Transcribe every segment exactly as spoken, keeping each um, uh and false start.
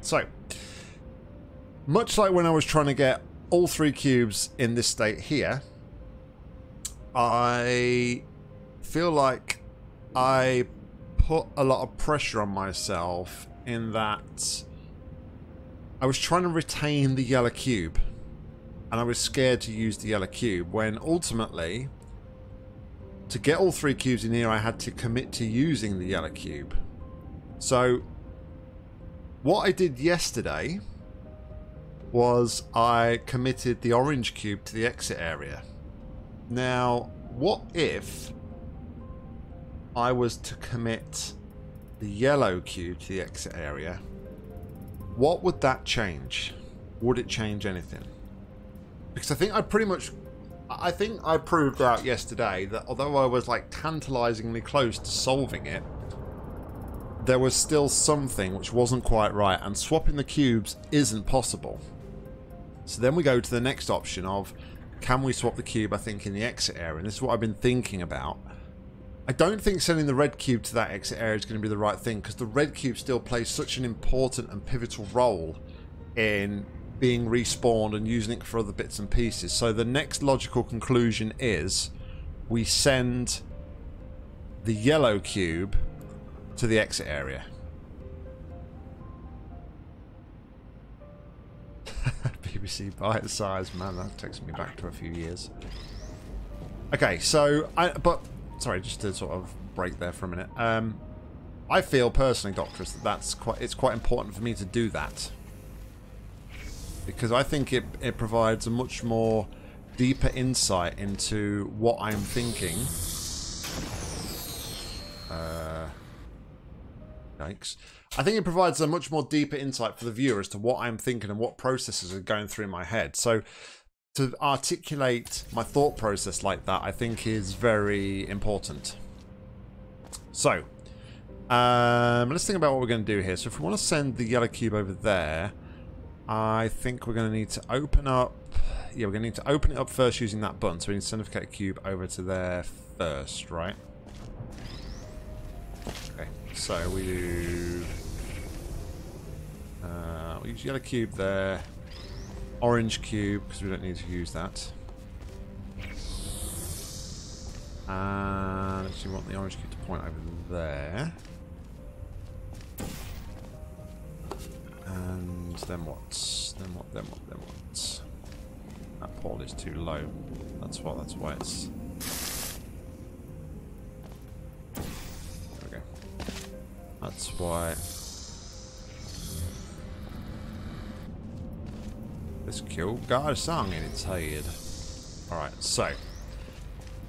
So, much like when I was trying to get all three cubes in this state here, I feel like I put a lot of pressure on myself in that I was trying to retain the yellow cube and I was scared to use the yellow cube, when ultimately to get all three cubes in here I had to commit to using the yellow cube. So what I did yesterday was I committed the orange cube to the exit area. Now, what if I was to commit the yellow cube to the exit area? What would that change? Would it change anything? Because I think I pretty much, I think I proved out yesterday that although I was like tantalizingly close to solving it, there was still something which wasn't quite right, and swapping the cubes isn't possible. So then we go to the next option of, can we swap the cube, I think, in the exit area? And this is what I've been thinking about. I don't think sending the red cube to that exit area is going to be the right thing, because the red cube still plays such an important and pivotal role in being respawned and using it for other bits and pieces. So the next logical conclusion is we send the yellow cube to the exit area. B B C Bitesize, man, that takes me back to a few years. Okay, so I but sorry, just to sort of break there for a minute. Um, I feel personally, Doctress, that that's quite it's quite important for me to do that, because I think it it provides a much more deeper insight into what I'm thinking. Uh. Yikes. I think it provides a much more deeper insight for the viewer as to what I'm thinking and what processes are going through my head. So to articulate my thought process like that, I think, is very important. So um, let's think about what we're going to do here. So if we want to send the yellow cube over there, I think we're going to need to open up... Yeah, we're going to need to open it up first using that button. So we need to send a cube over to there first, right? Okay. So we do, uh, we use yellow cube there, orange cube, because we don't need to use that. And actually we want the orange cube to point over there. And then what? Then what, then what, then what? That pole is too low. That's why, that's why it's... That's why this cube got a song in its head. Alright, so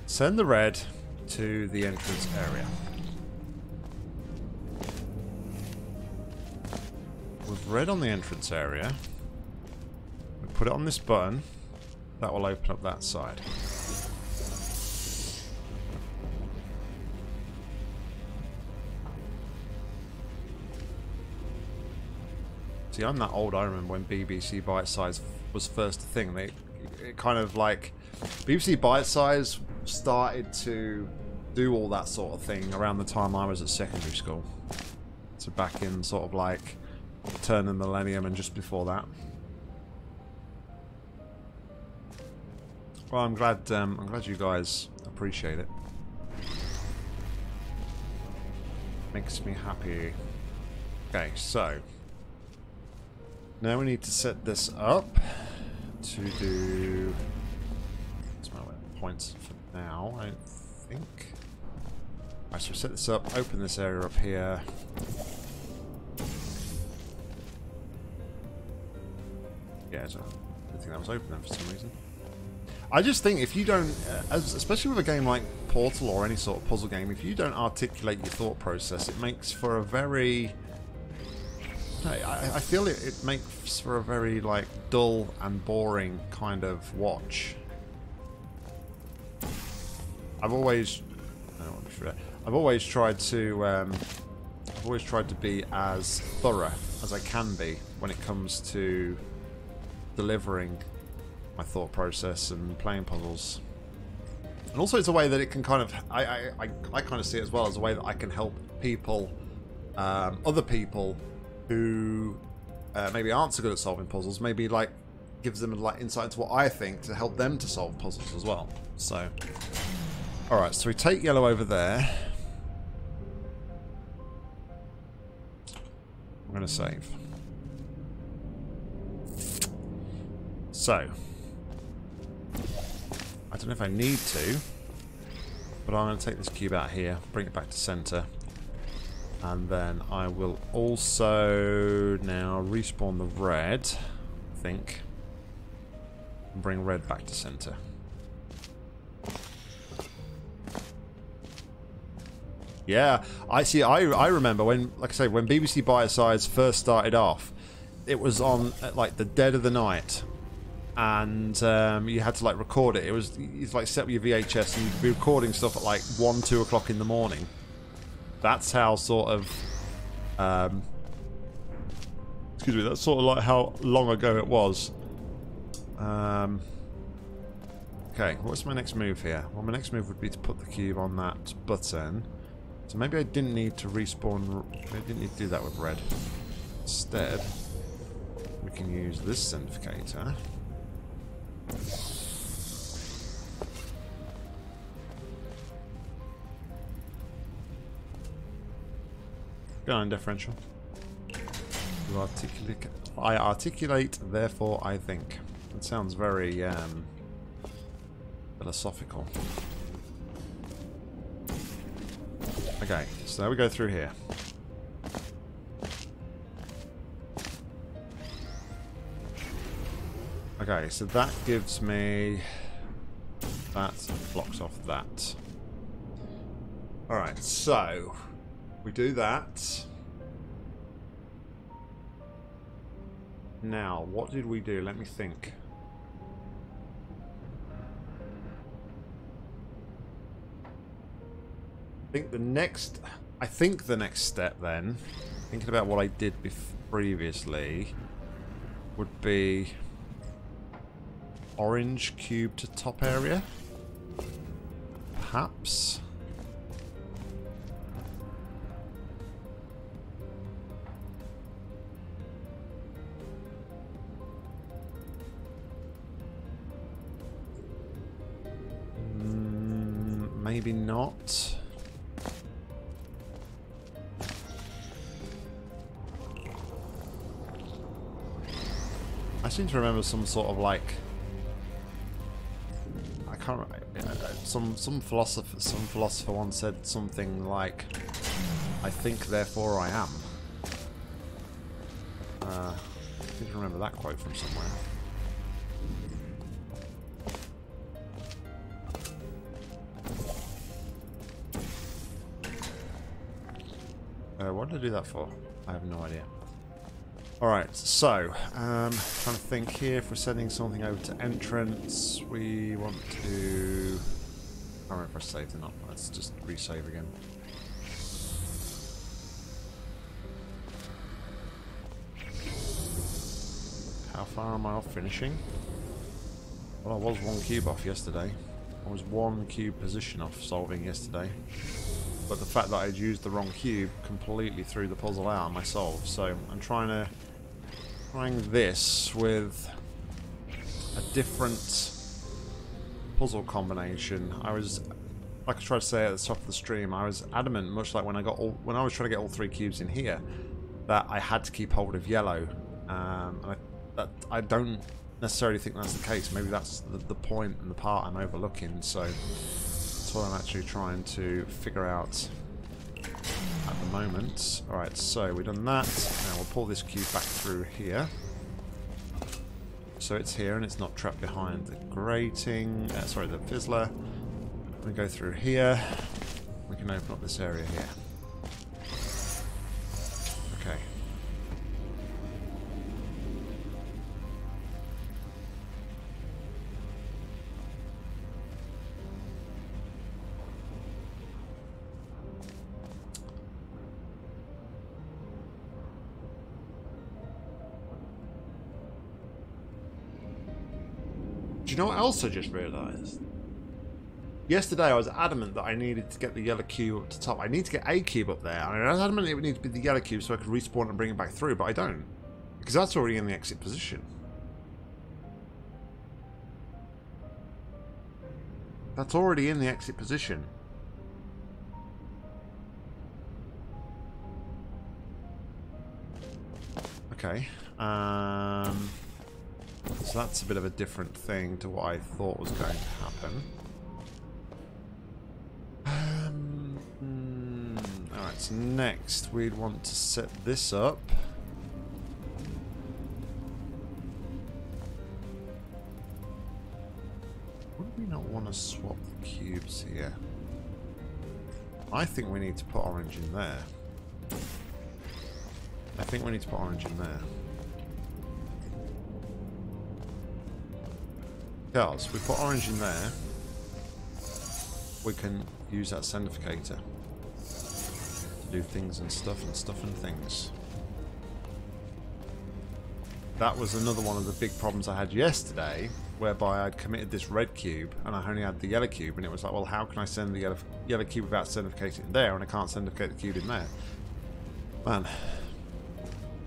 send the red to the entrance area. With red on the entrance area, we put it on this button, that will open up that side. See, I'm that old. I remember when B B C Bitesize was first a thing. They, it kind of like, B B C Bitesize started to do all that sort of thing around the time I was at secondary school. So back in sort of like turn of the millennium and just before that. Well, I'm glad. Um, I'm glad you guys appreciate it. Makes me happy. Okay, so. Now we need to set this up to do... That's my points for now, I think. Alright, so set this up, open this area up here. Yeah, I don't think that was open then for some reason. I just think if you don't, especially with a game like Portal or any sort of puzzle game, if you don't articulate your thought process, it makes for a very... I, I feel it, it makes for a very, like, dull and boring kind of watch. I've always, I don't want to be sure, I've always tried to, um, I've always tried to be as thorough as I can be when it comes to delivering my thought process and playing puzzles. And also, it's a way that it can kind of, I, I, I, I kind of see it as well as a way that I can help people, um, other people. Who uh, maybe aren't so good at solving puzzles, maybe like gives them like insight into what I think to help them to solve puzzles as well. So, all right, so we take yellow over there. I'm gonna save. So, I don't know if I need to, but I'm going to take this cube out here, bring it back to center, and then I will also now respawn the red, I think, and bring red back to center. Yeah, I see. I I remember when, like I say, when B B C Bitesize first started off, it was on at like the dead of the night. And um, you had to like record it. It was you'd like set up your V H S and you'd be recording stuff at like one, two o'clock in the morning. That's how sort of, um, excuse me. That's sort of like how long ago it was. Um, okay, what's my next move here? Well, my next move would be to put the cube on that button. So maybe I didn't need to respawn. Maybe I didn't need to do that with red. Instead, we can use this centrifugator. Go on, differential. You articulate. I articulate, therefore I think. That sounds very um, philosophical. Okay, so now we go through here. Okay, so that gives me that blocks off that. Alright, so we do that. Now, what did we do? Let me think. I think the next I think the next step then, thinking about what I did previously, would be orange cube to top area, perhaps. Mm, maybe not. I seem to remember some sort of like. Some some philosopher some philosopher once said something like, "I think, therefore I am." Uh, I didn't remember that quote from somewhere. Uh, what did I do that for? I have no idea. All right, so um, trying to think here. If we're sending something over to entrance, we want to. I don't know if I saved or not. Let's just resave again. How far am I off finishing? Well, I was one cube off yesterday. I was one cube position off solving yesterday. But the fact that I'd used the wrong cube completely threw the puzzle out myself. So I'm trying to. Trying this with a different puzzle combination. I was, like I tried to say at the top of the stream, I was adamant, much like when I got all, when I was trying to get all three cubes in here, that I had to keep hold of yellow. Um, and I, that I don't necessarily think that's the case. Maybe that's the, the point and the part I'm overlooking. So that's what I'm actually trying to figure out at the moment. All right, so we've done that. Now we'll pull this cube back through here. So it's here and it's not trapped behind the grating. Uh, sorry, the fizzler. We go through here. We can open up this area here. Okay. You know what else I just realised? Yesterday I was adamant that I needed to get the yellow cube up to top. I need to get a cube up there. I was adamant it would need to be the yellow cube so I could respawn and bring it back through, but I don't. I because that's already in the exit position. That's already in the exit position. Okay. Um, so that's a bit of a different thing to what I thought was going to happen. Um, mm, Alright, so next we'd want to set this up. Would we not want to swap the cubes here? I think we need to put orange in there. I think we need to put orange in there. Girls, we put orange in there. We can use that sendificator to do things and stuff and stuff and things. That was another one of the big problems I had yesterday, whereby I'd committed this red cube and I only had the yellow cube, and it was like, well, how can I send the yellow, yellow cube without sendificating it there, and I can't sendicate the cube in there? Man.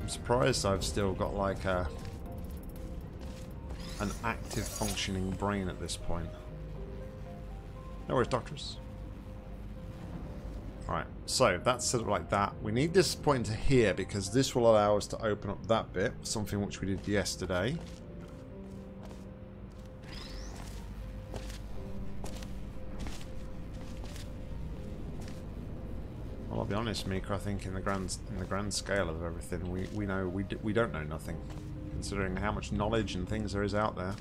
I'm surprised I've still got like a an active functioning brain at this point. No worries, doctors. Alright, so that's set up like that. We need this point to here because this will allow us to open up that bit, something which we did yesterday. Well, I'll be honest, Mika. I think in the grand in the grand scale of everything, we we know we do, we don't know nothing, considering how much knowledge and things there is out there.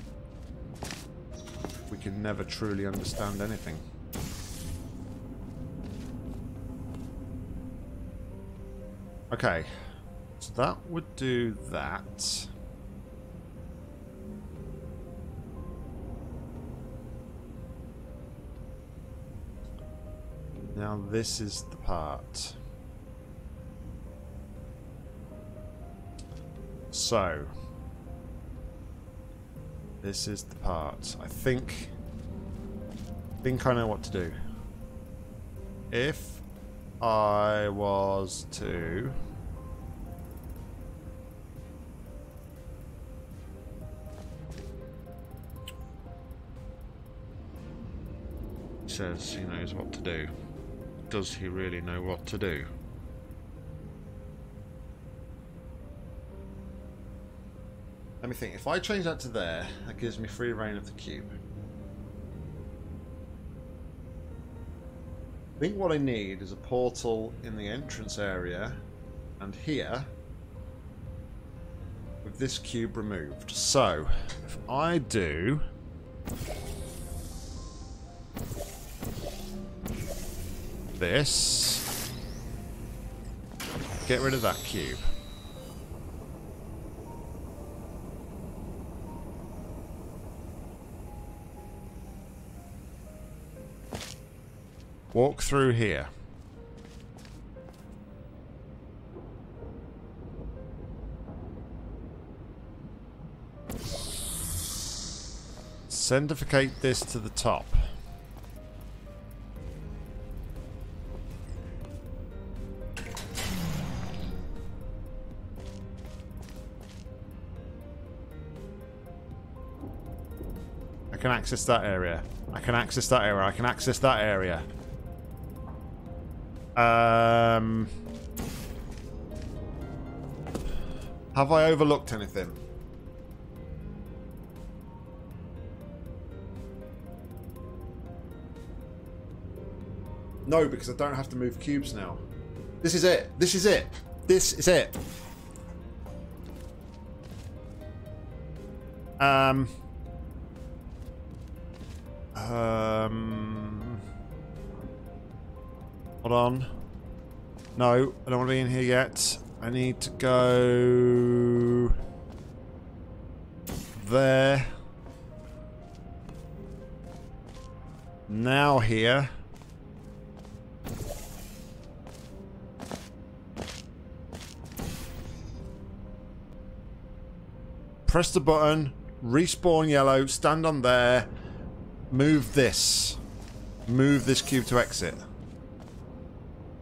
We can never truly understand anything. Okay, so that would do that. Now this is the part. So this is the part. I think I think I know what to do. If I was to He says he knows what to do. Does he really know what to do? Let me think. If I change that to there, that gives me free reign of the cube. I think what I need is a portal in the entrance area and here with this cube removed. So, if I do... this. Get rid of that cube. Walk through here. Sendificate this to the top. I can access that area. I can access that area. I can access that area. Um, have I overlooked anything? No, because I don't have to move cubes now. This is it. This is it. This is it. Um... Um, hold on. No, I don't want to be in here yet. I need to go there. Now here. Press the button, respawn yellow, stand on there. Move this. Move this cube to exit.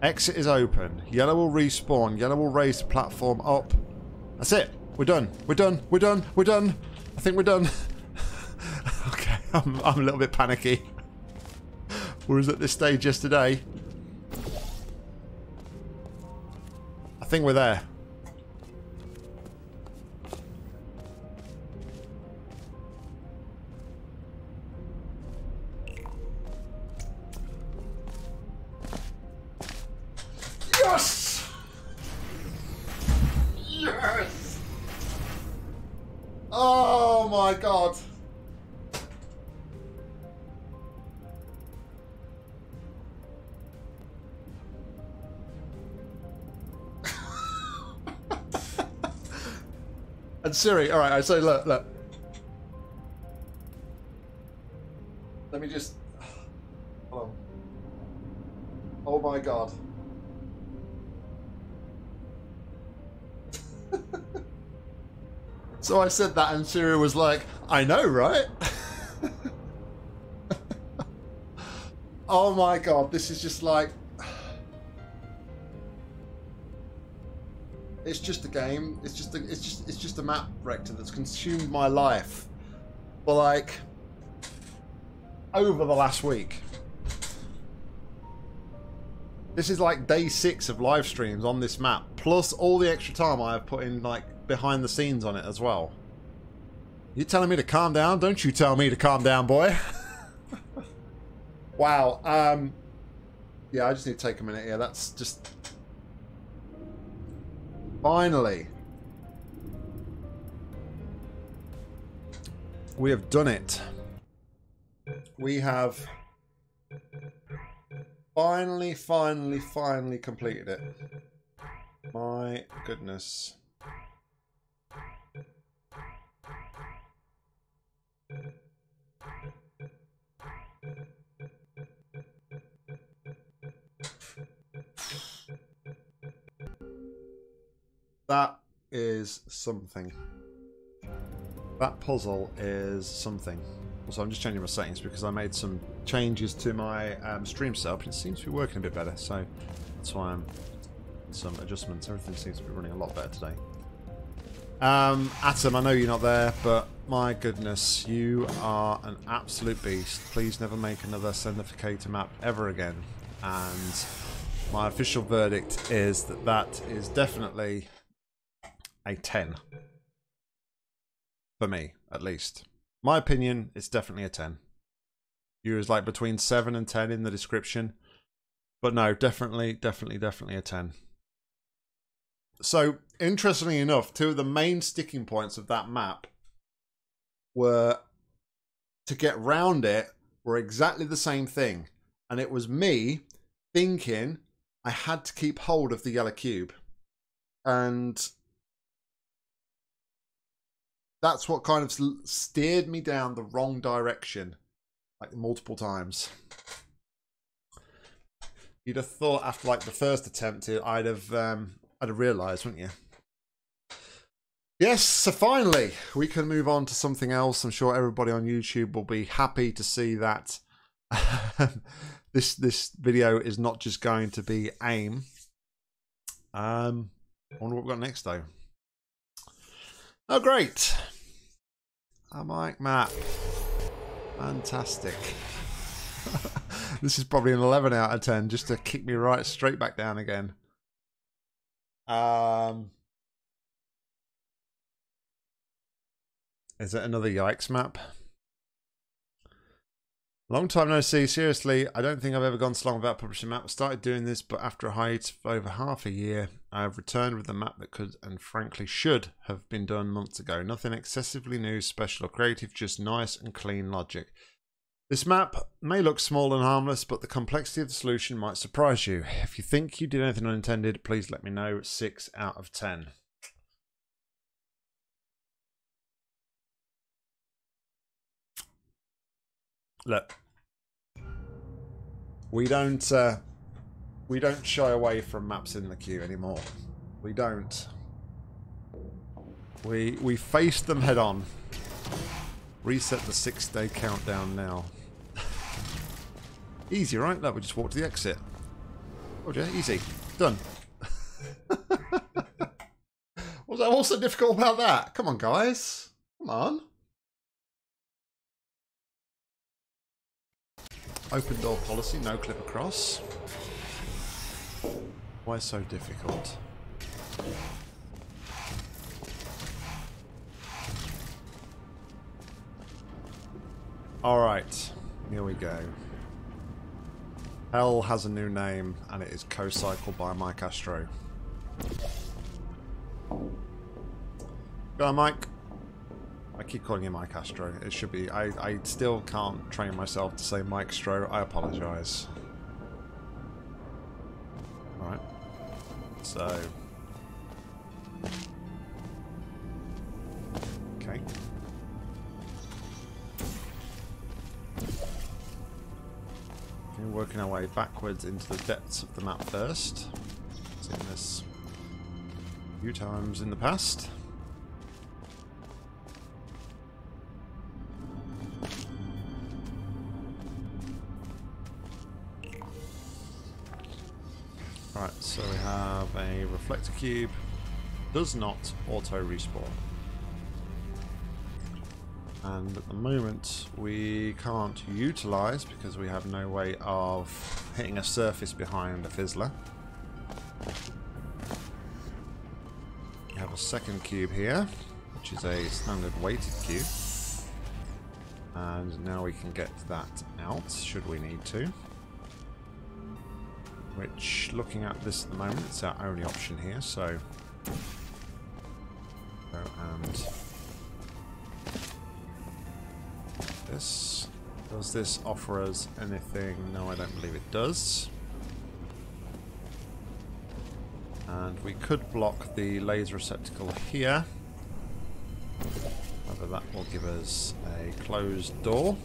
Exit is open. Yellow will respawn. Yellow will raise the platform up. That's it. We're done. We're done. We're done. We're done. I think we're done. Okay, I'm, I'm a little bit panicky. Whereas at this stage yesterday, I think we're there. Siri, all right, I so say, look, look. Let me just. Hold on. Oh my god. So I said that, and Siri was like, "I know, right?" Oh my god, this is just like. It's just a game. It's just a, it's just it's just a map rector that's consumed my life for like over the last week. This is like day six of live streams on this map, plus all the extra time I have put in like behind the scenes on it as well. You're telling me to calm down? Don't you tell me to calm down, boy. Wow. Um, yeah, I just need to take a minute here. That's just. Finally, we have done it. We have finally, finally, finally completed it. My goodness. That is something. That puzzle is something. Also, I'm just changing my settings because I made some changes to my um, stream setup. It seems to be working a bit better, so that's why I'm some adjustments. Everything seems to be running a lot better today. Um, Atom, I know you're not there, but my goodness, you are an absolute beast. Please never make another Sendificator map ever again. And my official verdict is that that is definitely a ten. For me, at least. My opinion, it's definitely a ten. You was like between seven and ten in the description. But no, definitely, definitely, definitely a ten. So, interestingly enough, two of the main sticking points of that map were to get round it were exactly the same thing. And it was me thinking I had to keep hold of the yellow cube. And that's what kind of steered me down the wrong direction, like multiple times. You'd have thought after like the first attempt, I'd have, um, I'd have realised, wouldn't you? Yes, so finally, we can move on to something else. I'm sure everybody on YouTube will be happy to see that this this video is not just going to be AIM. Um, I wonder what we've got next though. Oh great! A mic map, fantastic. This is probably an eleven out of ten, just to kick me right straight back down again. Um, is it another yikes map? Long time no see. Seriously, I don't think I've ever gone so long without publishing a map. I started doing this, but after a hiatus of over half a year. I have returned with a map that could and frankly should have been done months ago. Nothing excessively new, special or creative, just nice and clean logic. This map may look small and harmless, but the complexity of the solution might surprise you. If you think you did anything unintended, please let me know. six out of ten. Look. We don't... Uh, We don't shy away from maps in the queue anymore. We don't. We we face them head on. Reset the six day countdown now. Easy, right? Look, we just walk to the exit. Oh yeah, easy. Done. What was what's so difficult about that? Come on, guys. Come on. Open door policy, no clip across. Why so difficult? Alright, here we go. Hell has a new name, and it is Cocycle by Mikeastro. Go on, Mike. I keep calling you Mikeastro. It should be. I, I still can't train myself to say Mikeastro. I apologise. Alright. So. Okay. Okay, working our way backwards into the depths of the map first. Seen this a few times in the past. Right, so we have a reflector cube. Does not auto respawn. And at the moment we can't utilise because we have no way of hitting a surface behind a fizzler. We have a second cube here, which is a standard weighted cube. And now we can get that out should we need to. Which, looking at this at the moment, it's our only option here, so go and this. Does this offer us anything? No, I don't believe it does. And we could block the laser receptacle here. However, that will give us a closed door.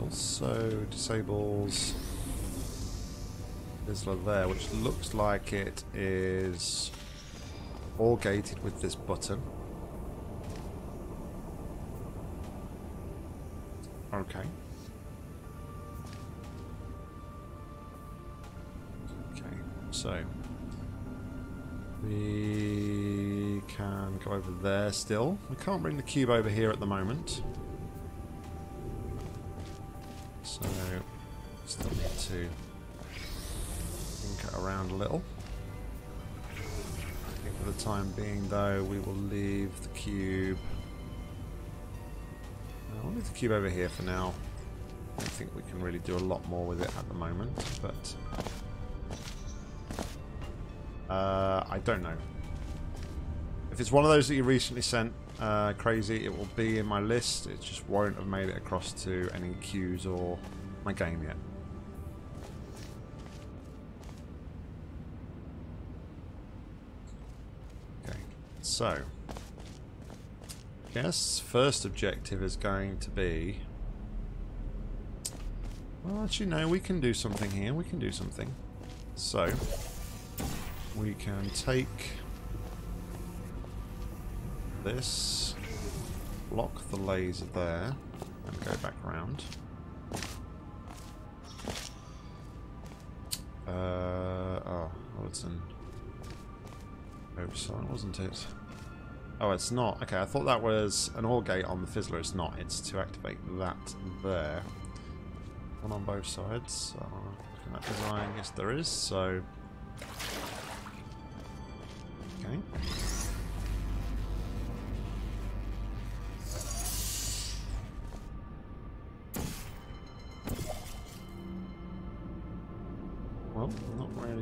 Also disables fizzler there, which looks like it is all gated with this button. Okay. Okay, so we can go over there still. We can't bring the cube over here at the moment. So, still need to think it around a little. I think for the time being, though, we will leave the cube. Uh, we'll leave the cube over here for now. I don't think we can really do a lot more with it at the moment, but uh, I don't know. If it's one of those that you recently sent, Uh, crazy, it will be in my list. It just won't have made it across to any queues or my game yet. Okay, so I guess first objective is going to be. Well, actually, no, we can do something here. We can do something. So we can take. This, block the laser there, and go back round. Uh, oh, oh, it's an oversight, wasn't it? Oh, it's not. Okay, I thought that was an OR gate on the fizzler. It's not. It's to activate that there. One on both sides. Uh, looking at that design, yes, there is. So, okay.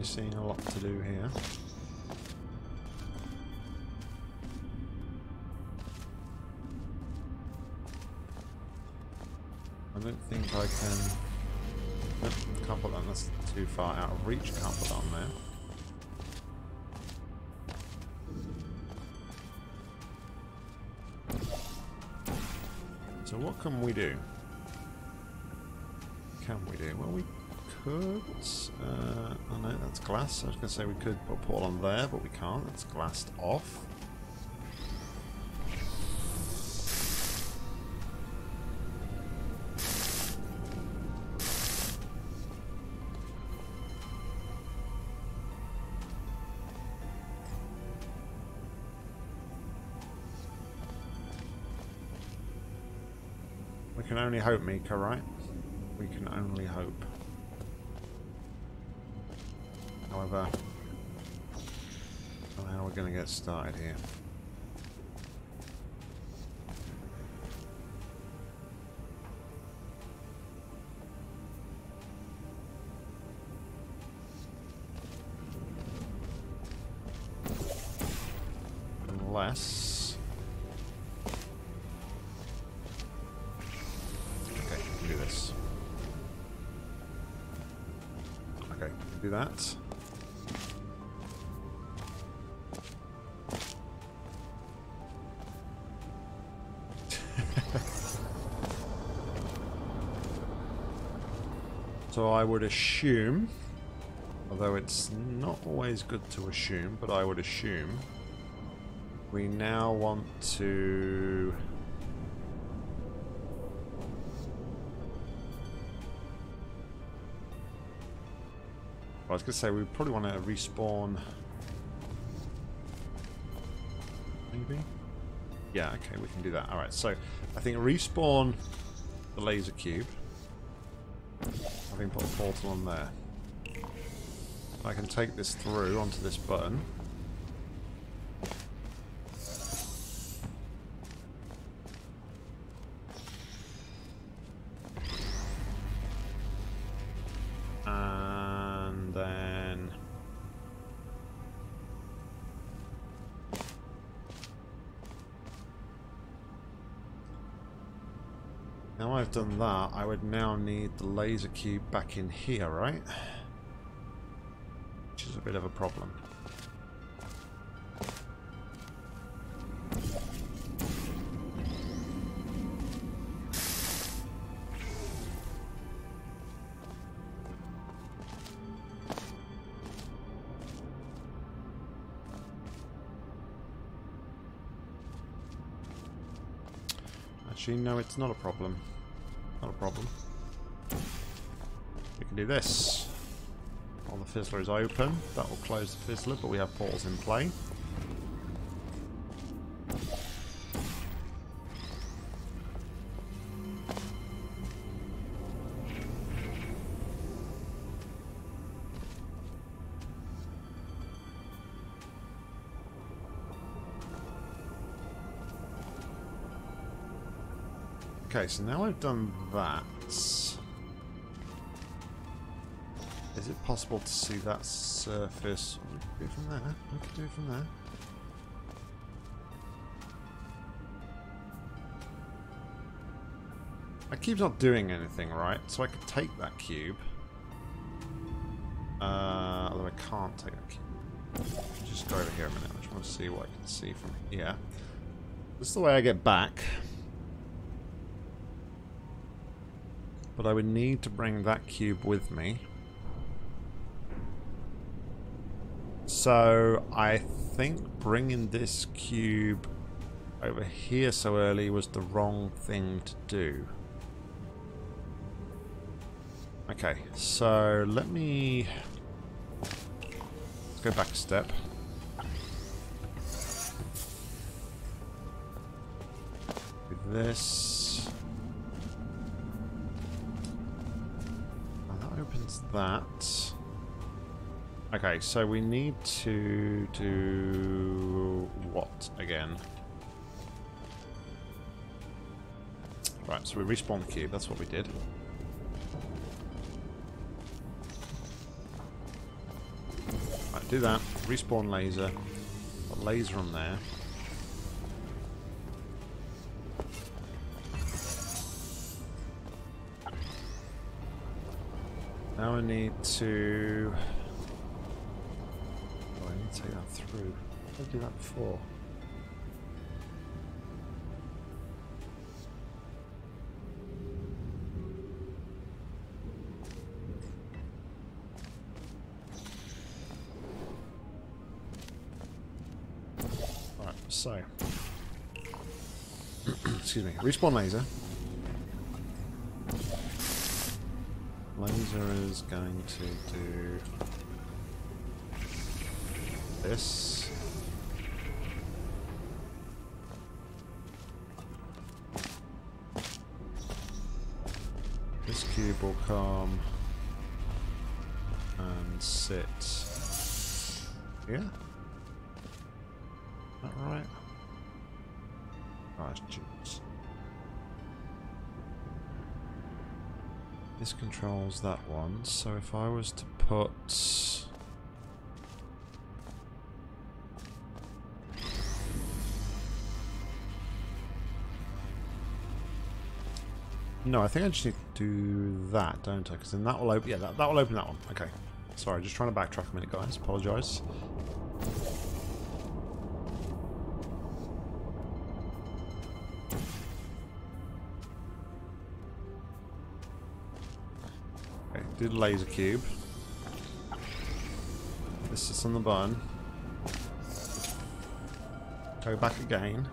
Seeing a lot to do here. I don't think I can. Nope, can't put that on. That's too far out of reach. Can't put that on there. So what can we do? What can we do? Well, we. Could, uh, oh no, that's glass. I was going to say we could put a portal on there, but we can't. It's glassed off. can only hope, Mika, right? We can only hope. However, how are we going to get started here? Unless... okay, we can do this. Okay, we can do that. So I would assume, although it's not always good to assume, but I would assume we now want to well, I was going to say we probably want to respawn maybe? Yeah, okay, we can do that. Alright, so I think respawn the laser cube, having put a portal on there. I can take this through onto this button. And then... now I've done that, I would now need the laser cube back in here, right? Which is a bit of a problem. No, it's not a problem. Not a problem. We can do this. While the fizzler is open, that will close the fizzler, but we have portals in play. Okay, so now I've done that. Is it possible to see that surface? We can do it from there. We can do it from there. My cube's not doing anything, right? So I could take that cube. Uh, although I can't take that cube. Just go over here a minute. I just want to see what I can see from here. This is the way I get back. But I would need to bring that cube with me. So I think bringing this cube over here so early was the wrong thing to do. Okay, so let me let's go back a step. With this. That. Okay, so we need to do what again? Right, so we respawn the cube, that's what we did. Right, do that, respawn laser, got laser on there. Now I need to... oh, I need to take that through. How did I do that before? Alright, so... excuse me. Respawn laser. Laser is going to do this. this cube will come and sit here. Is that right? Oh, it's juice. This controls that one, so if I was to put... No, I think I just need to do that, don't I? Because then that will open. Yeah, that, that will open that one. Okay. Sorry, just trying to backtrack a minute, guys. Apologise. Okay, do the laser cube. This sits on the button. Go back again.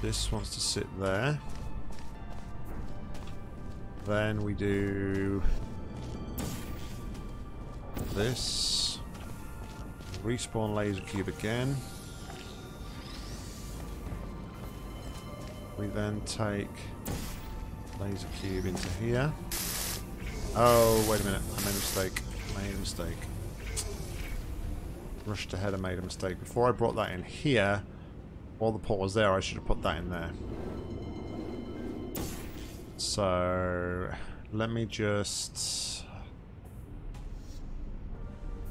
This wants to sit there. Then we do this. Respawn laser cube again. We then take laser cube into here. Oh, wait a minute. I made a mistake. I made a mistake. Rushed ahead and made a mistake. Before I brought that in here, all the portals there, I should have put that in there. So let me just...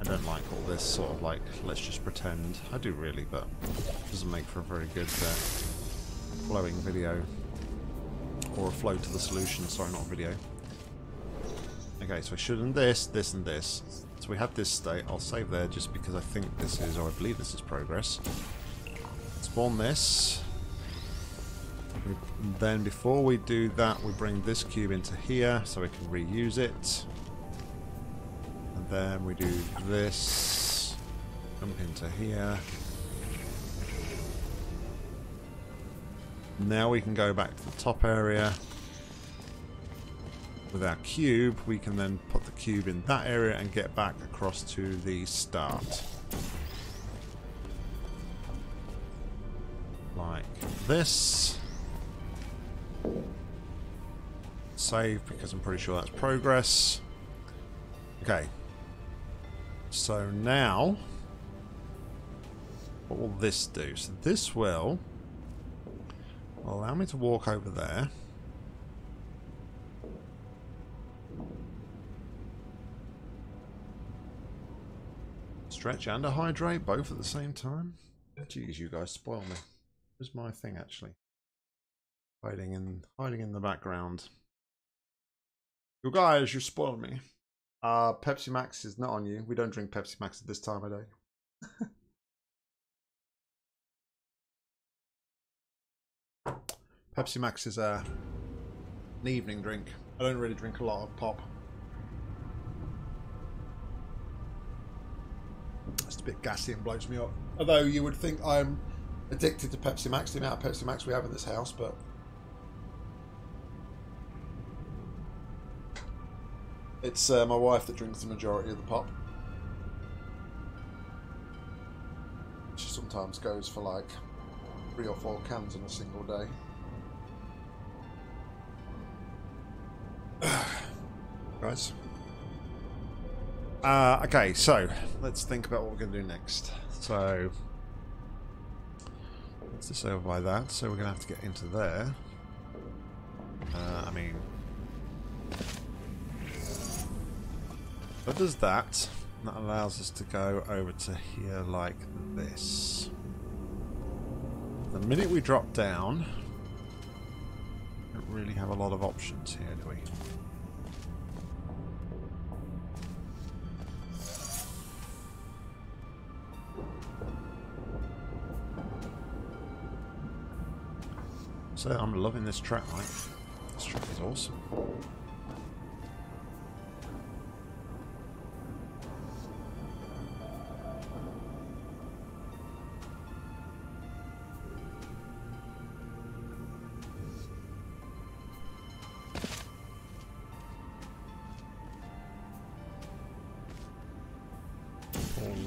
I don't like all this sort of like, let's just pretend. I do really, but it doesn't make for a very good uh, flowing video. Or a flow to the solution, sorry, not video. Okay, so I should in this, this and this. So we have this state, I'll save there just because I think this is, or I believe this is progress. Spawn this. We, then before we do that, we bring this cube into here so we can reuse it. And then we do this. Jump into here. Now we can go back to the top area. With our cube, we can then put the cube in that area and get back across to the start. Like this. Save, because I'm pretty sure that's progress. Okay. So now, what will this do? So this will allow me to walk over there. Stretch and a hydrate, both at the same time. Jeez, you guys spoil me. Where's my thing actually? Hiding in hiding in the background. You guys, you spoiled me. Uh Pepsi Max is not on you. We don't drink Pepsi Max at this time of day. Pepsi Max is uh, an evening drink. I don't really drink a lot of pop. It's a bit gassy and blows me up. Although you would think I'm addicted to Pepsi Max, the amount of Pepsi Max we have in this house, but it's uh, my wife that drinks the majority of the pop. She sometimes goes for like three or four cans in a single day. Guys. Uh, okay, so let's think about what we're going to do next. So... It's this over by that, so we're going to have to get into there. Uh, I mean... That does that. That allows us to go over to here like this. The minute we drop down... We don't really have a lot of options here, do we? So I'm loving this track, mate. This track is awesome. All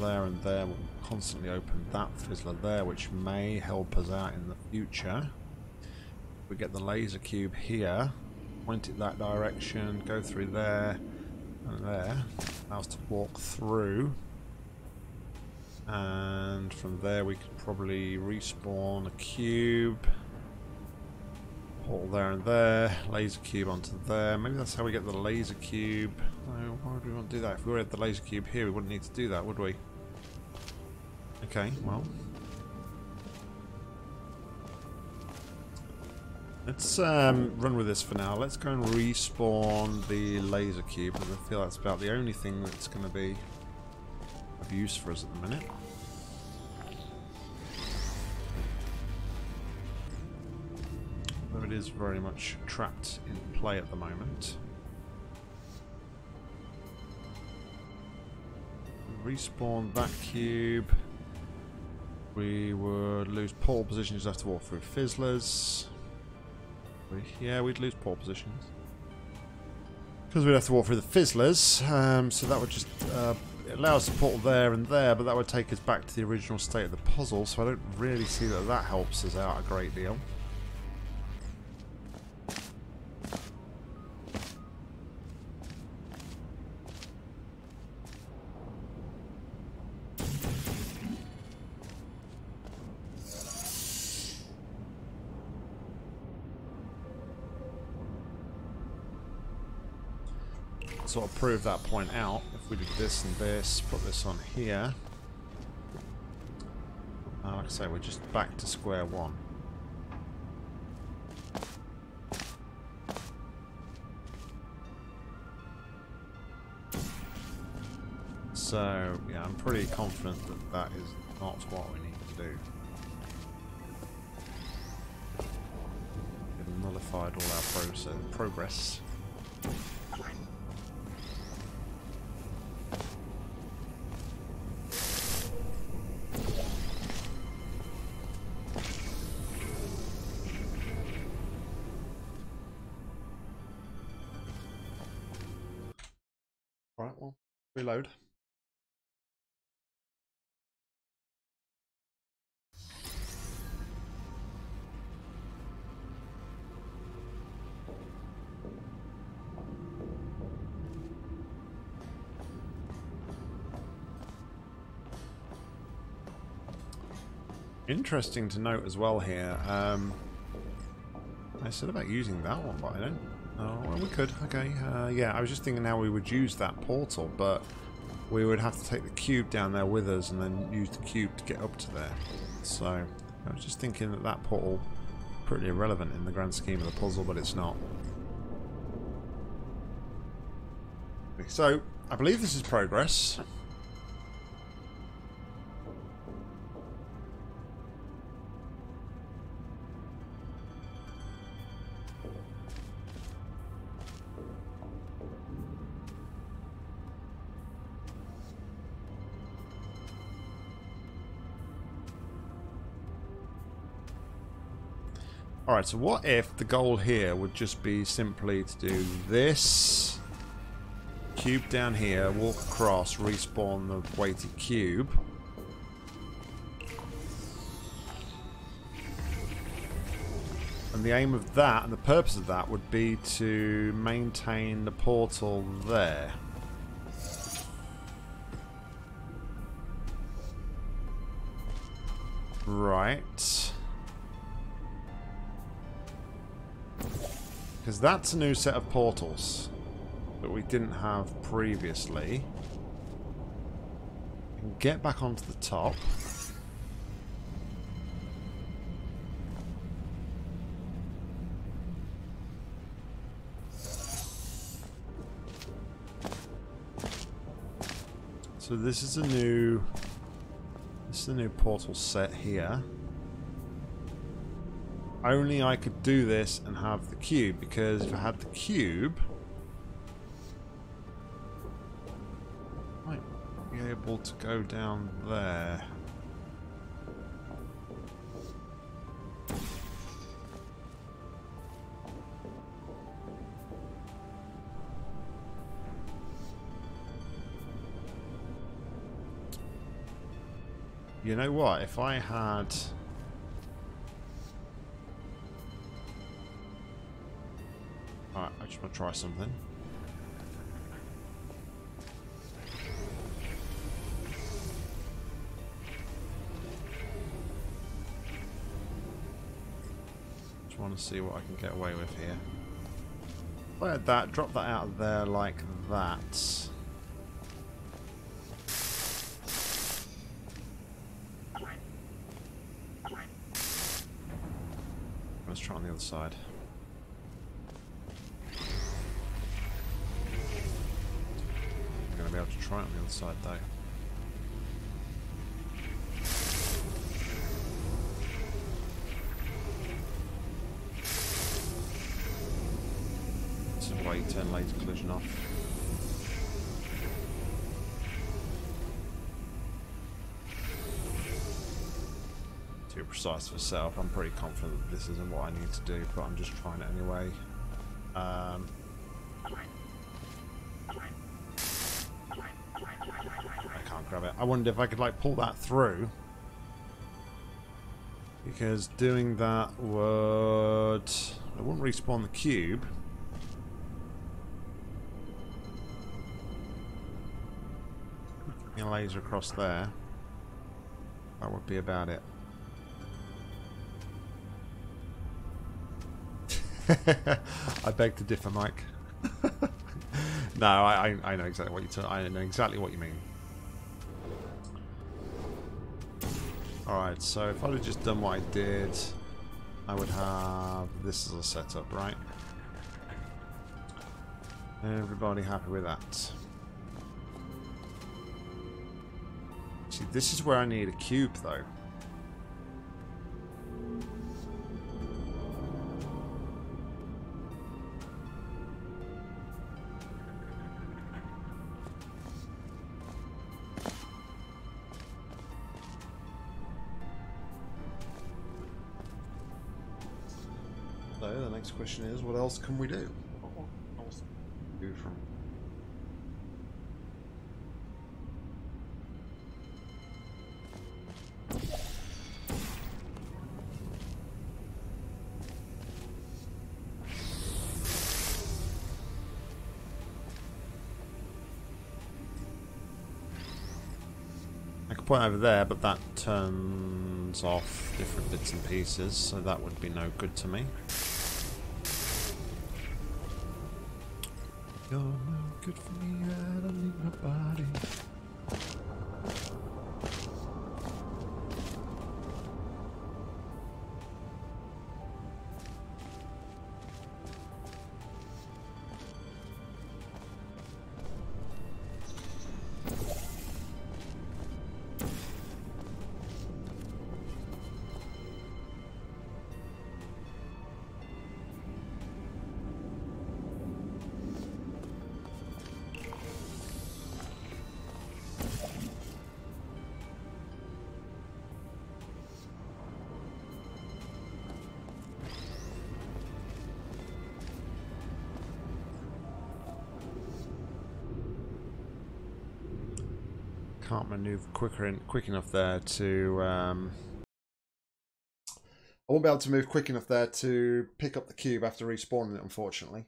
there and there will constantly open that fizzler there, which may help us out in the future. we get the laser cube here, point it that direction, go through there and there, allows to walk through, and from there we could probably respawn a cube, portal there and there, laser cube onto there. Maybe that's how we get the laser cube. No, why would we want to do that? If we already had the laser cube here, we wouldn't need to do that, would we? Okay, well, let's um, run with this for now. Let's go and respawn the laser cube, because I feel that's about the only thing that's going to be of use for us at the minute. Though it is very much trapped in play at the moment. Respawn that cube. We would lose portal positions after walk through fizzlers. Yeah, we'd lose portal positions because we'd have to walk through the fizzlers. Um, so that would just uh, allow us to portal there and there, but that would take us back to the original state of the puzzle. So I don't really see that that helps us out a great deal. Sort of prove that point out. If we did this and this, put this on here, uh, like I say, we're just back to square one. So yeah, I'm pretty confident that that is not what we need to do. It nullified all our pro progress. Reload. Interesting to note as well here. Um, I said about using that one, but I don't. Oh, well, we could. Okay. Uh, yeah, I was just thinking how we would use that portal, but we would have to take the cube down there with us and then use the cube to get up to there. So I was just thinking that that portal is pretty irrelevant in the grand scheme of the puzzle, but it's not. So I believe this is progress. Alright, so what if the goal here would just be simply to do this cube down here, walk across, respawn the weighted cube. And the aim of that, and the purpose of that, would be to maintain the portal there. Right. Because that's a new set of portals that we didn't have previously. We can get back onto the top. So this is a new, this is a new portal set here. Only I could do this and have the cube, because if I had the cube, I might be able to go down there. You know what? If I had much. We'll try something. Just want to see what I can get away with here. Let that, drop that out of there like that. Let's try on the other side. I'm going to be able to try it on the other side though. This is why you turn laser collision off. Too precise for self. I'm pretty confident that this isn't what I need to do, but I'm just trying it anyway. Um, I can't grab it. I wonder if I could like pull that through, because doing that would... I wouldn't respawn the cube. A laser across there. That would be about it. I beg to differ, Mike. No, I, I know exactly what you I know exactly what you mean. All right, so if I'd have just done what I did, I would have this as a setup, right? Everybody happy with that? See, this is where I need a cube, though. Question is, what else can we do? Do from I could point over there, but that turns off different bits and pieces, so that would be no good to me. You're no good for me, I don't need nobody. Can't manoeuvre quicker in, quick enough there to. Um, I won't be able to move quick enough there to pick up the cube after respawning it, unfortunately.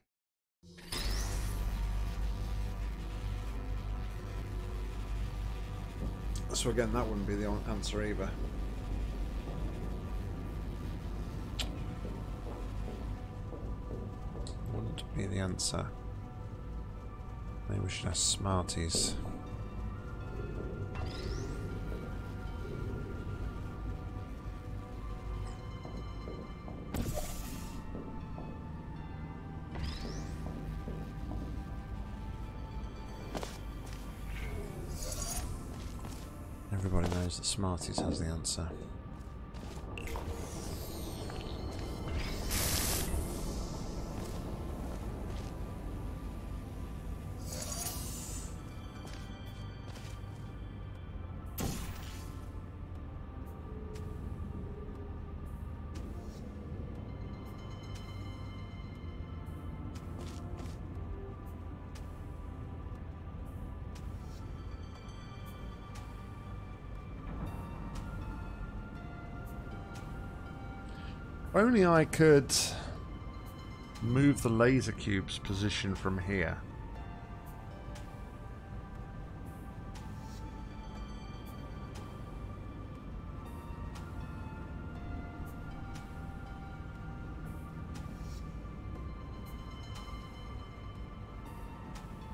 So again, that wouldn't be the answer either. Wouldn't be the answer. Maybe we should ask Smarties. Smarties has the answer. Only I could move the laser cube's position from here.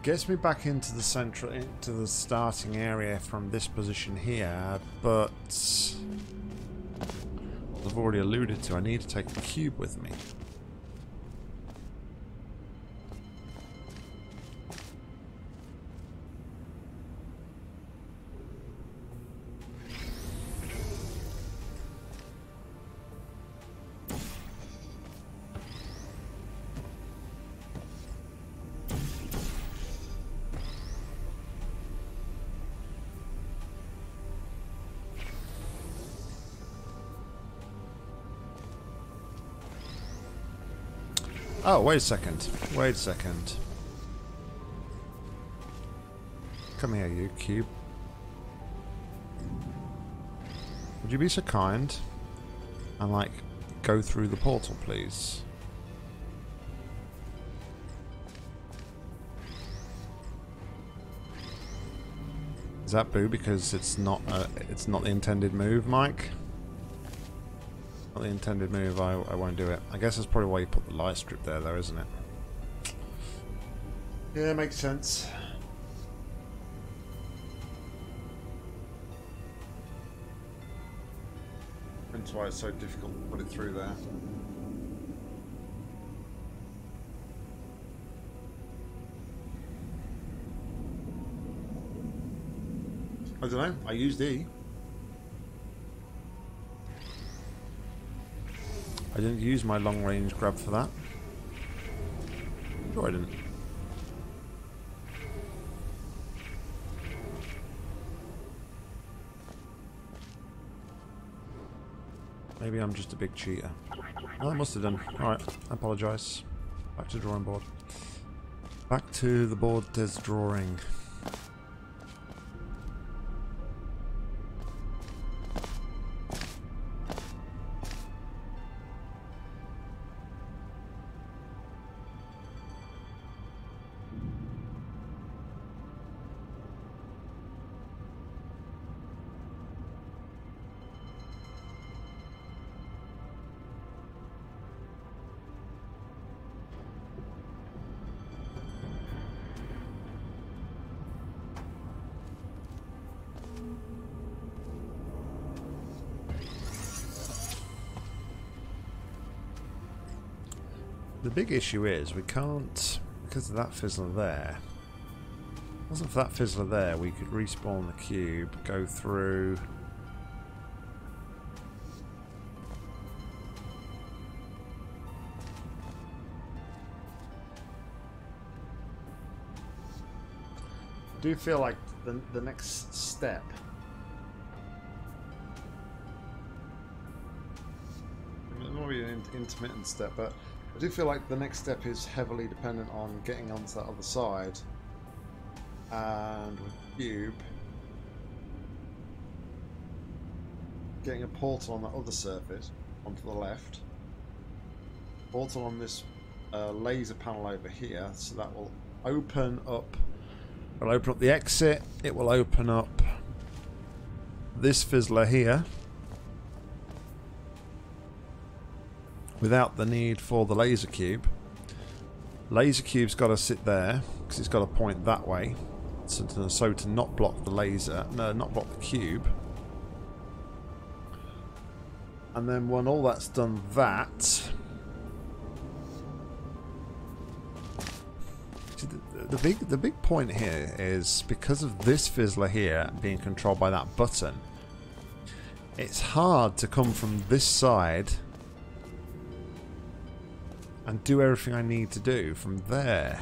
Gets me back into the central, into the starting area from this position here, but as I've already alluded to, I need to take the cube with me. Oh, wait a second. Wait a second. Come here, you cube. Would you be so kind and, like, go through the portal, please? Is that boo because it's not a, it's not the intended move, Mike? The intended move, I, I won't do it. I guess that's probably why you put the light strip there, though, isn't it? Yeah, makes sense. That's why it's so difficult to put it through there. I don't know. I used E. I didn't use my long-range grab for that. Sure I didn't. Maybe I'm just a big cheater. Oh, I must have done. Alright, I apologise. Back to drawing board. Back to the board that's drawing. The big issue is we can't, because of that fizzler there, if it wasn't for that fizzler there, we could respawn the cube, go through. I do feel like the, the next step I mean, it might be an intermittent step, but I do feel like the next step is heavily dependent on getting onto that other side, and with cube, getting a portal on that other surface onto the left, portal on this uh, laser panel over here, so that will open up, it'll open up the exit, it will open up this fizzler here. Without the need for the laser cube. Laser cube's got to sit there because it's got to point that way, so to, so to not block the laser, no, not block the cube. And then when all that's done, that see, the, the big the big point here is because of this fizzler here being controlled by that button, it's hard to come from this side and do everything I need to do from there.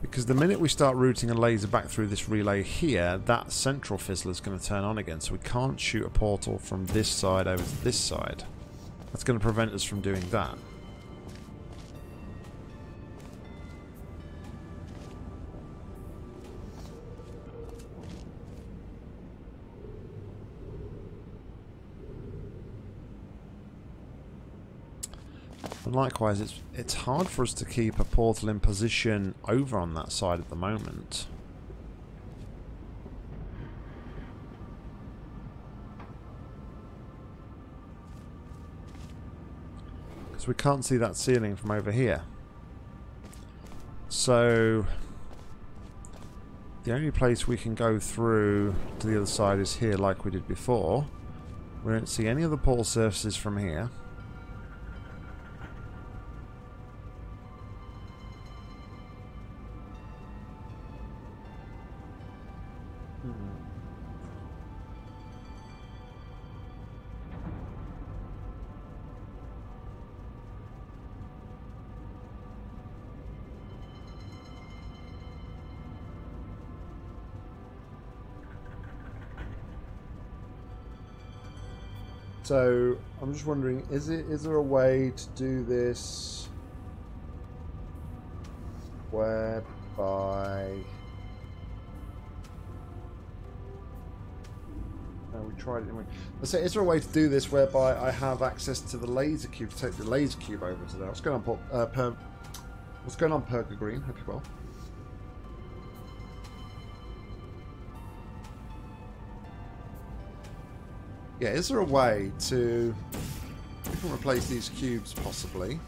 Because the minute we start routing a laser back through this relay here, that central fizzler is going to turn on again, so we can't shoot a portal from this side over to this side. That's going to prevent us from doing that. And likewise, it's it's hard for us to keep a portal in position over on that side at the moment. Because we can't see that ceiling from over here. So the only place we can go through to the other side is here, like we did before. We don't see any of the portal surfaces from here. So I'm just wondering, is it is there a way to do this whereby no, we tried it, didn't we? Let's say, is there a way to do this whereby I have access to the laser cube to take the laser cube over to that? What's going on, uh, per, what's going on, Perga Green? Hope you're well. Yeah, is there a way to we can replace these cubes possibly?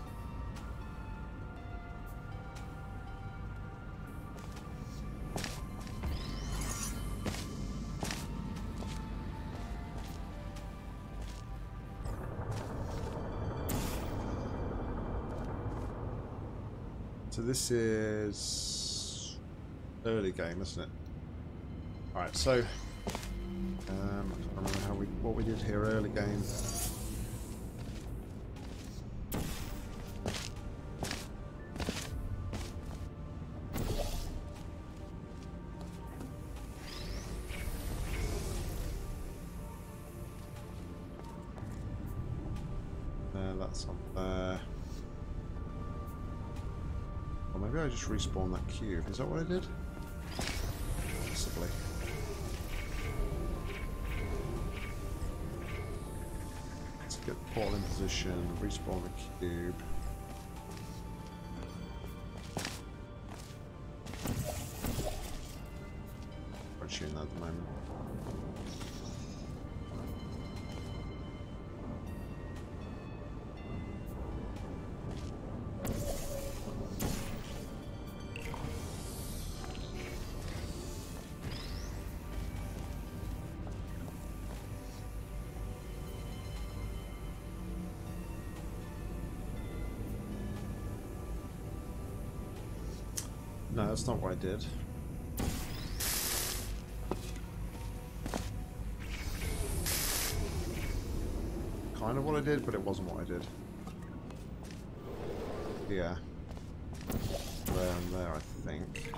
So this is early game, isn't it? All right, so um, I don't remember how we what we did here early game. Uh, that's up there. Or maybe I just respawn that cube. Is that what I did? Possibly. Get the portal in position, respawn the cube. We're shooting that at the moment. No, that's not what I did. Kind of what I did, but it wasn't what I did. Yeah. There and there, I think.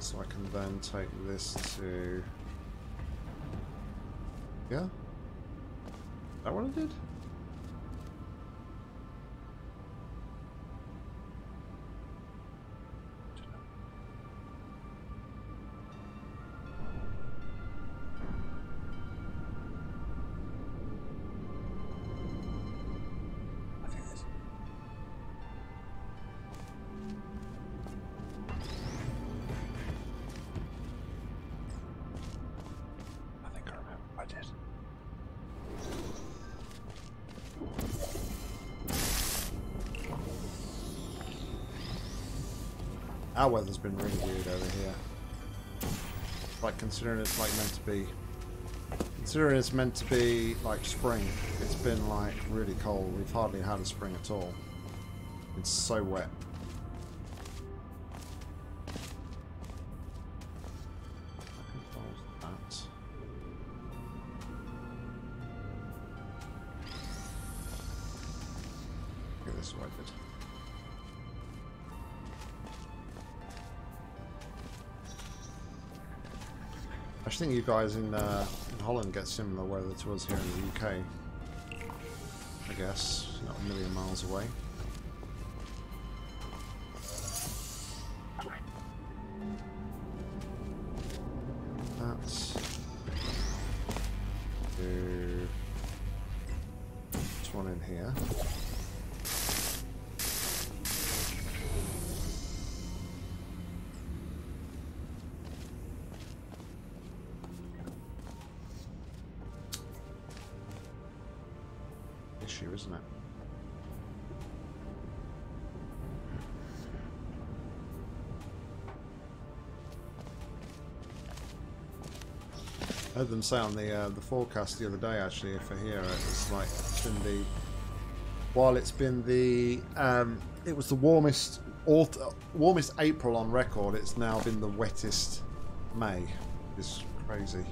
So I can then take this to... Yeah? Is that what I did? Our weather's been really weird over here. Like, considering it's like meant to be, considering it's meant to be like spring, it's been like really cold. We've hardly had a spring at all. It's so wet. I think you guys in, uh, in Holland get similar weather to us here in the U K. I guess, not a million miles away. That's... This one in here. Issue, isn't it? I heard them say on the uh, the forecast the other day, actually, for here, it's like it's been the while it's been the um, it was the warmest auth warmest April on record. It's now been the wettest May. It's crazy.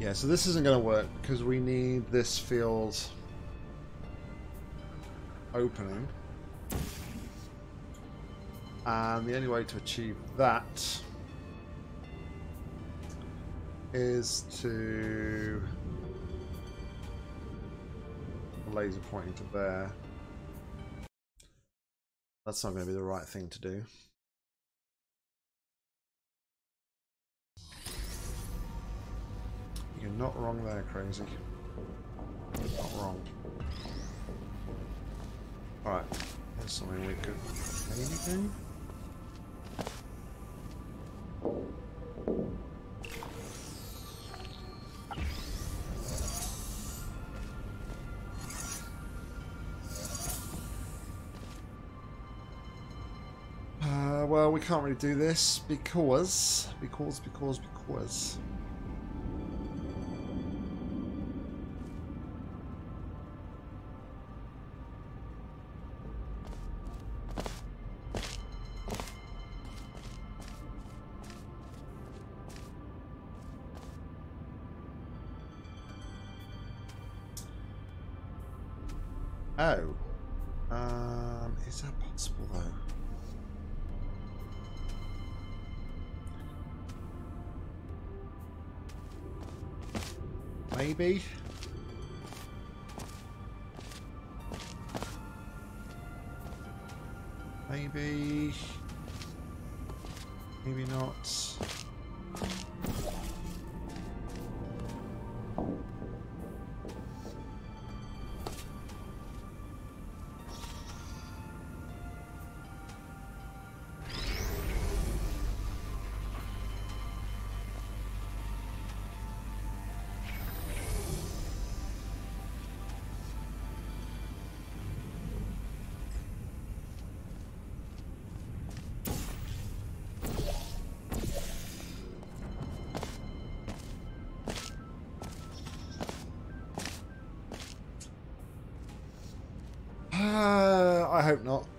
Yeah, so this isn't going to work because we need this field opening, and the only way to achieve that is to laser pointing to there. That's not going to be the right thing to do. You're not wrong there, Crazy. You're not wrong. Alright, here's something we could maybe do. Well, we can't really do this because, because, because, because. Oh. Um, is that possible, though? Maybe. Maybe. Maybe not.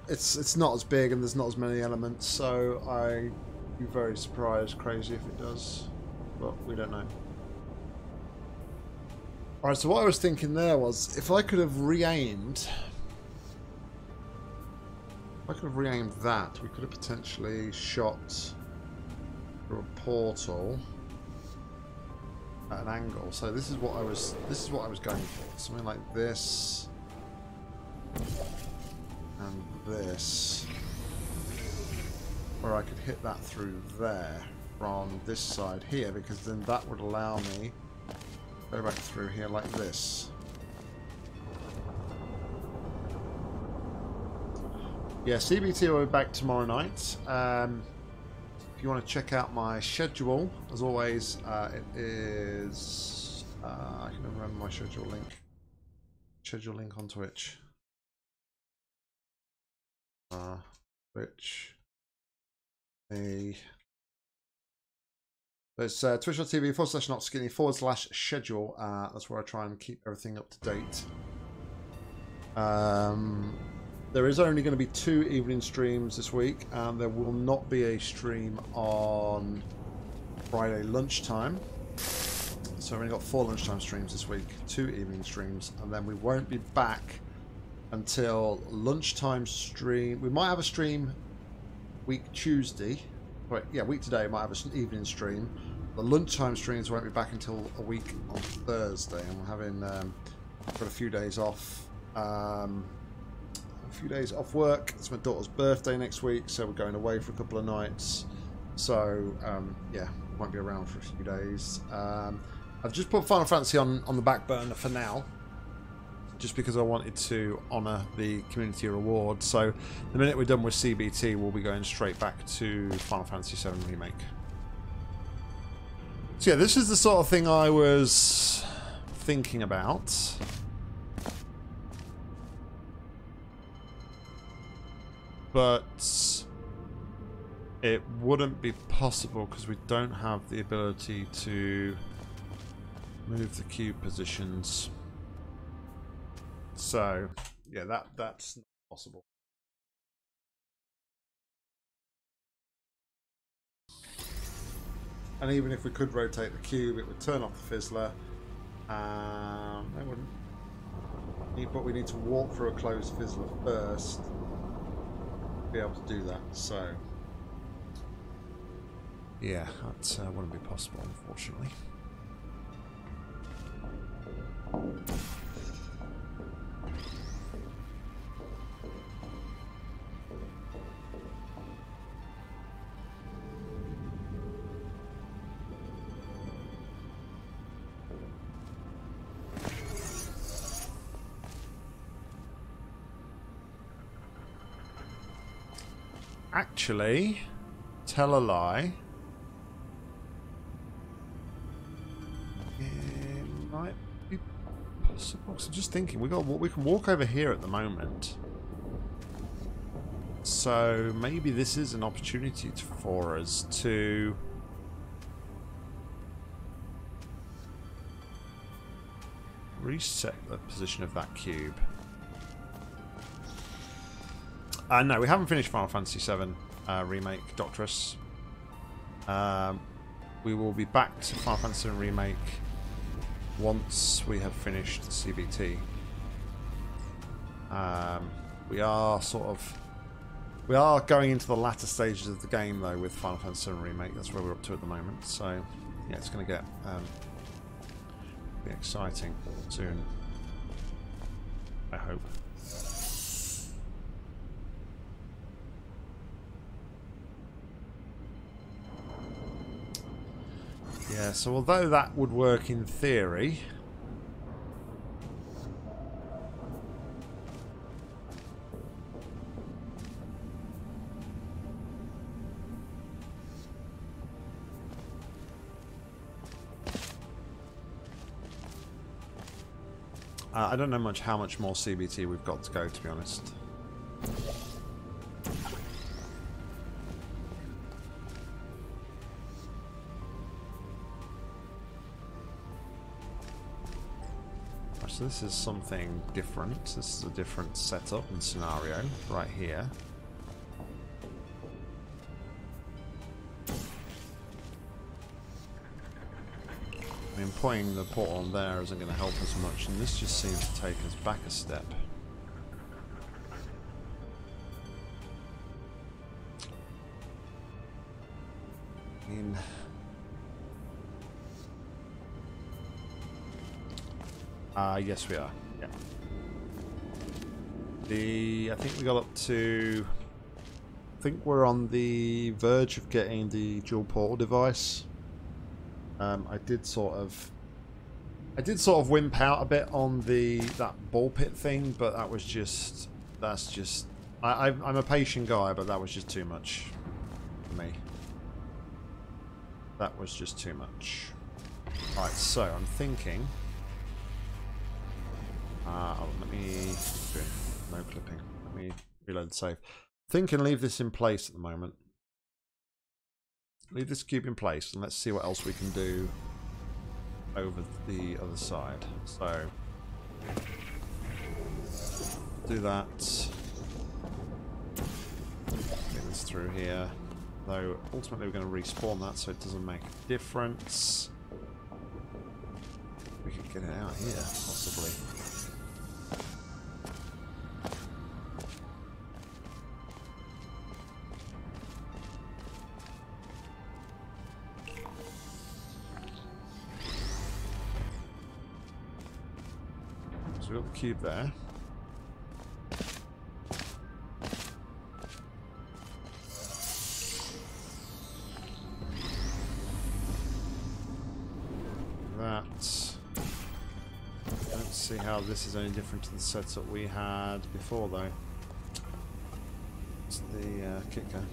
It's it's not as big and there's not as many elements, so I'd be very surprised, Crazy, if it does, but we don't know. Alright, so what I was thinking there was, if I could have re-aimed, if I could have re-aimed that, we could have potentially shot through a portal at an angle. So this is what I was this is what I was going for. Something like this. And this, where I could hit that through there from this side here, because then that would allow me to go back through here like this. Yeah, C B T will be back tomorrow night. Um, if you want to check out my schedule, as always, uh, it is... Uh, I can remember my schedule link. Schedule link on Twitch. Uh, Twitch, a there's uh, twitch.tv forward slash not skinny forward slash schedule. Uh, that's where I try and keep everything up to date. Um, there is only going to be two evening streams this week, and there will not be a stream on Friday lunchtime. So we've only got four lunchtime streams this week, two evening streams, and then we won't be back until lunchtime stream. We might have a stream week Tuesday. Right, yeah, week today we might have an evening stream. The lunchtime streams won't be back until a week on Thursday, and we're having um, got a few days off. Um, a few days off work. It's my daughter's birthday next week, so we're going away for a couple of nights. So um, yeah, won't be around for a few days. Um, I've just put Final Fantasy on, on the back burner for now, just because I wanted to honour the community reward. So the minute we're done with C B T, we'll be going straight back to Final Fantasy seven Remake. So yeah, this is the sort of thing I was thinking about. But it wouldn't be possible because we don't have the ability to move the queue positions. So yeah, that that's not possible. And even if we could rotate the cube, it would turn off the fizzler. Um, it wouldn't. But we need to walk through a closed fizzler first to be able to do that. So yeah, that uh, wouldn't be possible, unfortunately. Actually, tell a lie. It might be possible. So I'm just thinking, we got we can walk over here at the moment. So maybe this is an opportunity for us to reset the position of that cube. Uh, no, we haven't finished Final Fantasy seven uh, Remake, Doctress. Um, we will be back to Final Fantasy seven Remake once we have finished C B T. Um, we are sort of... We are going into the latter stages of the game, though, with Final Fantasy seven Remake. That's where we're up to at the moment. So, yeah, it's going to get um, be exciting soon, I hope. Yeah, so although that would work in theory, uh, I don't know much how much more C B T we've got to go, to be honest. So this is something different. This is a different setup and scenario right here. I mean, pointing the portal on there isn't going to help us much, and this just seems to take us back a step. I mean... Uh, yes, we are. Yeah. The I think we got up to. I think we're on the verge of getting the dual portal device. Um, I did sort of. I did sort of wimp out a bit on the that ball pit thing, but that was just. That's just. I, I, I'm a patient guy, but that was just too much for me. That was just too much. Right, so I'm thinking. Uh, let me do it. No clipping. Let me reload the save. Think and leave this in place at the moment. Leave this cube in place, and let's see what else we can do over the other side. So do that. Get this through here. Though ultimately we're going to respawn that, so it doesn't make a difference. We could get it out here, possibly. Cube there. That see how this is any different to the setup we had before, though. It's the uh, kicker.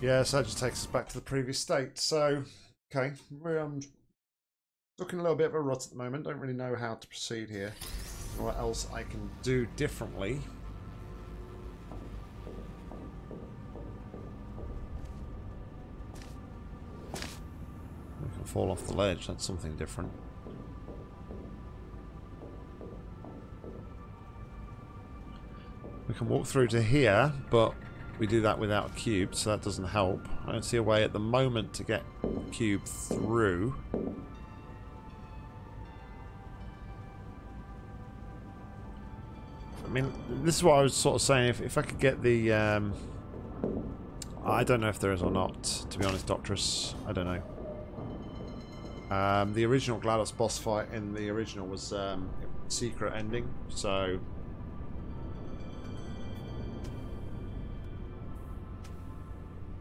Yeah, so that just takes us back to the previous state. So, okay, we're um, looking a little bit of a rut at the moment. Don't really know how to proceed here. What else I can do differently. I can fall off the ledge, that's something different. We can walk through to here, but we do that without a cube, so that doesn't help. I don't see a way at the moment to get the cube through. I mean, this is what I was sort of saying. If, if I could get the... Um, I don't know if there is or not, to be honest, Doctress. I don't know. Um, the original GLaDOS boss fight in the original was um, a secret ending, so...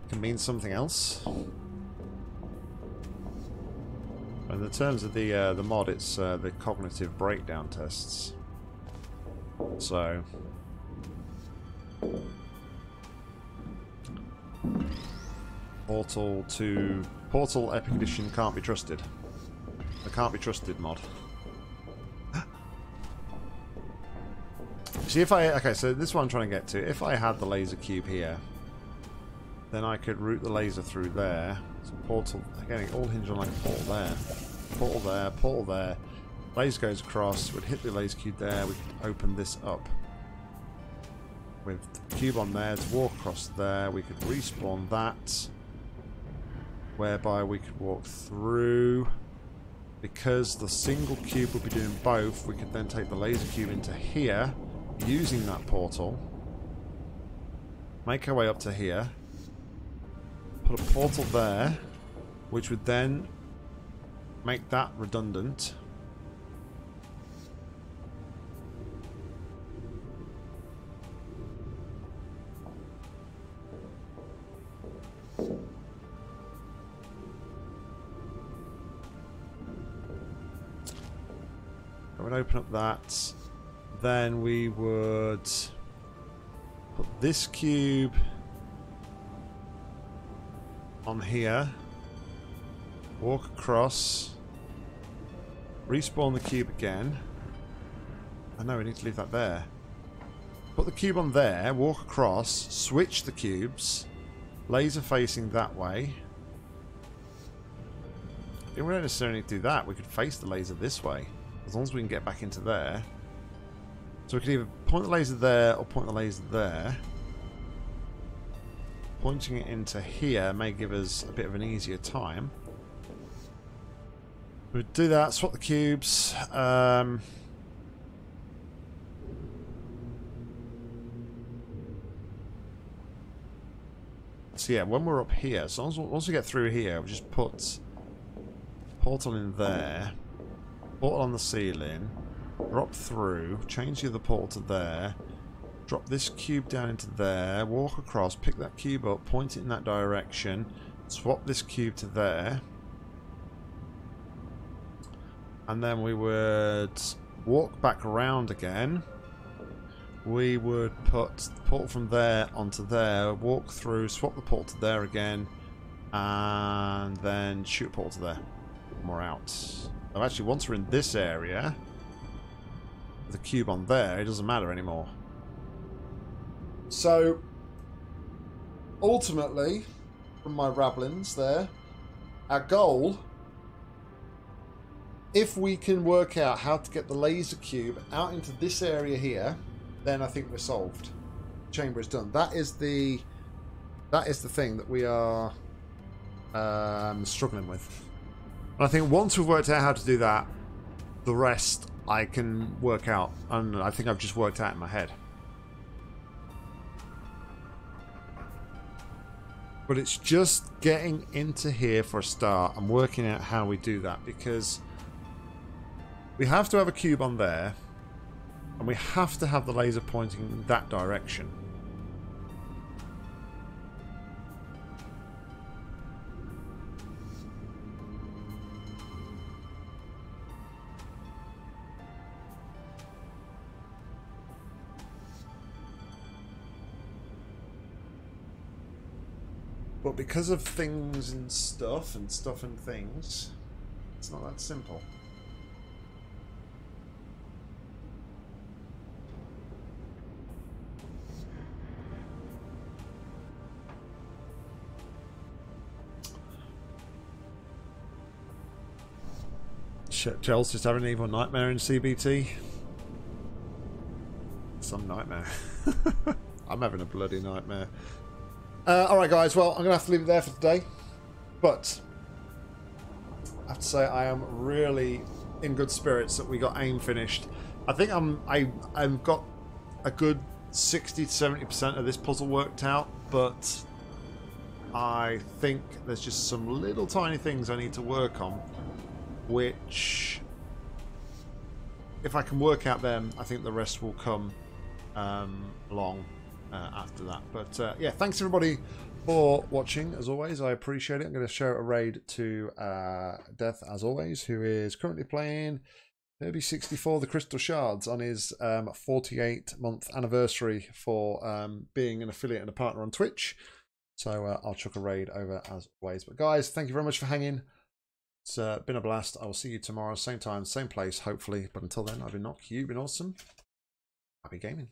Can mean something else. In the terms of the uh, the mod, it's uh, the cognitive breakdown tests. So Portal to Portal Epic Edition can't be trusted. The can't be trusted mod. See if I okay. So this is what I'm trying to get to. If I had the laser cube here. Then I could route the laser through there. So portal, again, it all hinges on like a portal there. Portal there, portal there. Laser goes across, would hit the laser cube there, we could open this up. With the cube on there to walk across there, we could respawn that. Whereby we could walk through. Because the single cube would be doing both, we could then take the laser cube into here, using that portal. Make our way up to here. Put a portal there, which would then make that redundant. I would open up that. Then we would put this cube on here, walk across, respawn the cube again. I know we need to leave that there. Put the cube on there, walk across, switch the cubes, laser facing that way. We don't necessarily need to do that, we could face the laser this way, as long as we can get back into there. So we could either point the laser there or point the laser there. Pointing it into here may give us a bit of an easier time. We'll do that, swap the cubes. Um, so yeah, when we're up here, so once we get through here, we just put portal in there, portal on the ceiling, drop through, change the other portal to there. Drop this cube down into there, walk across, pick that cube up, point it in that direction, swap this cube to there. And then we would walk back around again. We would put the portal from there onto there, walk through, swap the portal to there again, and then shoot a portal to there. And we're out. So actually, once we're in this area, with the cube on there, it doesn't matter anymore. So, ultimately, from my rabblings there, our goal, if we can work out how to get the laser cube out into this area here, then I think we're solved. Chamber is done. That is the, that is the thing that we are um, struggling with. And I think once we've worked out how to do that, the rest I can work out. And I think I've just worked out in my head. But it's just getting into here for a start and working out how we do that, because we have to have a cube on there and we have to have the laser pointing in that direction. But because of things and stuff, and stuff and things, it's not that simple. Shit, Joel's just having an evil nightmare in C B T. Some nightmare. I'm having a bloody nightmare. Uh, Alright guys, well, I'm going to have to leave it there for today, but I have to say I am really in good spirits that we got AIM finished. I think I'm, I, I've got a good sixty to seventy percent of this puzzle worked out, but I think there's just some little tiny things I need to work on, which if I can work out them, I think the rest will come um, along. Uh, after that, but uh, yeah, thanks everybody for watching. As always, I appreciate it. I'm going to show a raid to uh, Death, as always, who is currently playing Derby sixty-four The Crystal Shards on his um, forty-eight month anniversary for um, being an affiliate and a partner on Twitch. So uh, I'll chuck a raid over as always. But guys, thank you very much for hanging. It's uh, been a blast. I will see you tomorrow, same time, same place, hopefully. But until then, I've been Nock, you've been awesome. Happy gaming.